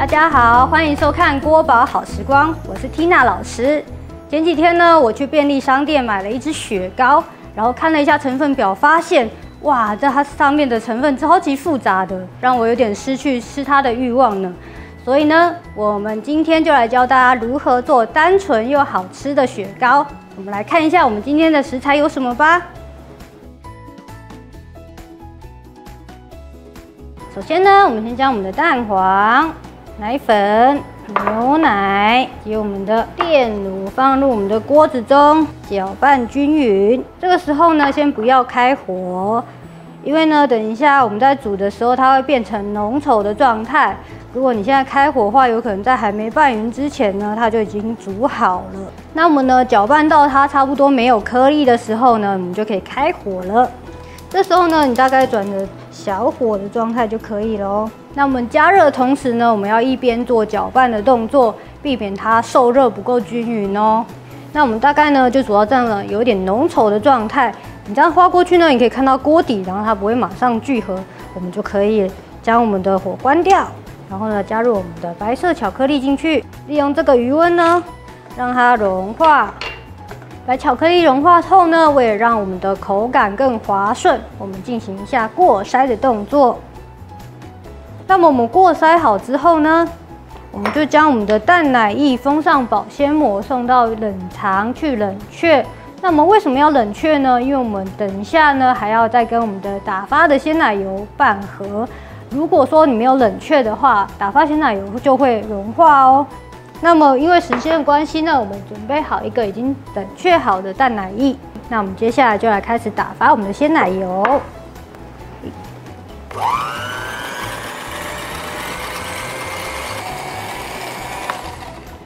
大家好，欢迎收看郭宝好时光，我是 Tina 老师。前几天呢，我去便利商店买了一支雪糕，然后看了一下成分表，发现哇，这它上面的成分超级复杂的，让我有点失去吃它的欲望呢。所以呢，我们今天就来教大家如何做单纯又好吃的雪糕。我们来看一下我们今天的食材有什么吧。 首先呢，我们先将我们的蛋黄、奶粉、牛奶及我们的炼乳放入我们的锅子中，搅拌均匀。这个时候呢，先不要开火，因为呢，等一下我们在煮的时候，它会变成浓稠的状态。如果你现在开火的话，有可能在还没拌匀之前呢，它就已经煮好了。那我们呢，搅拌到它差不多没有颗粒的时候呢，我们就可以开火了。 这时候呢，你大概转着小火的状态就可以了哦。那我们加热的同时呢，我们要一边做搅拌的动作，避免它受热不够均匀哦。那我们大概呢就煮到这样了，有点浓稠的状态。你这样滑过去呢，你可以看到锅底，然后它不会马上聚合，我们就可以将我们的火关掉，然后呢加入我们的白色巧克力进去，利用这个余温呢，让它融化。 白巧克力融化后呢，为了让我们的口感更滑顺，我们进行一下过筛的动作。那么我们过筛好之后呢，我们就将我们的淡奶液封上保鲜膜，送到冷藏去冷却。那么为什么要冷却呢？因为我们等一下呢还要再跟我们的打发的鲜奶油拌合。如果说你没有冷却的话，打发鲜奶油就会融化哦。 那么，因为时间的关系呢，我们准备好一个已经冷却好的淡奶液。那我们接下来就来开始打发我们的鲜奶油。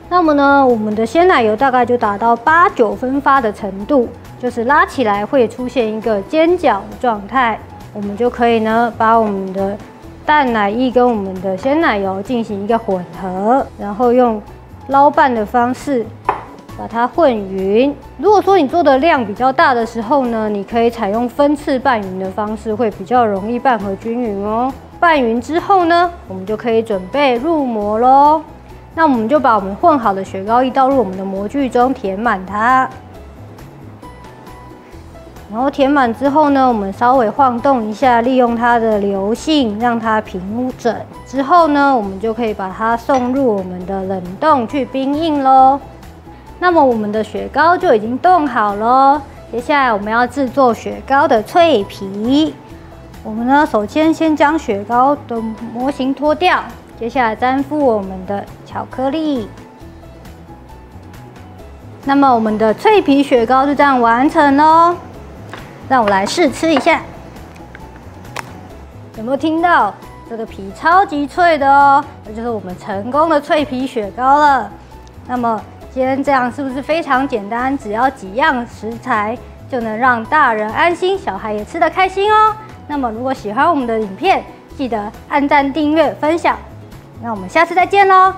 那么呢，我们的鲜奶油大概就达到8、9分发的程度，就是拉起来会出现一个尖角的状态。我们就可以呢，把我们的淡奶液跟我们的鲜奶油进行一个混合，然后用 捞拌的方式把它混匀。如果说你做的量比较大的时候呢，你可以采用分次拌匀的方式，会比较容易拌合均匀哦。拌匀之后呢，我们就可以准备入模咯。那我们就把我们混好的雪糕液倒入我们的模具中，填满它。然后填满之后呢，我们稍微晃动一下，利用它的流性让它平整。之后呢，我们就可以把它送入我们的冷冻去冰印咯。那么我们的雪糕就已经冻好咯。接下来我们要制作雪糕的脆皮。我们呢，首先将雪糕的模型脱掉，接下来粘附我们的巧克力。 那么我们的脆皮雪糕就这样完成咯。 让我来试吃一下，有没有听到？这个皮超级脆的哦，这就是我们成功的脆皮雪糕了。那么今天这样是不是非常简单？只要几样食材就能让大人安心，小孩也吃得开心哦。那么如果喜欢我们的影片，记得按赞、订阅、分享。那我们下次再见咯。